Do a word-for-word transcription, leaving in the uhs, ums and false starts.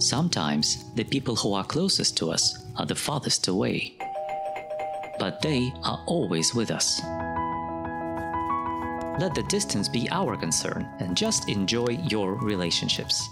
Sometimes the people who are closest to us are the farthest away, but they are always with us. Let the distance be our concern and just enjoy your relationships.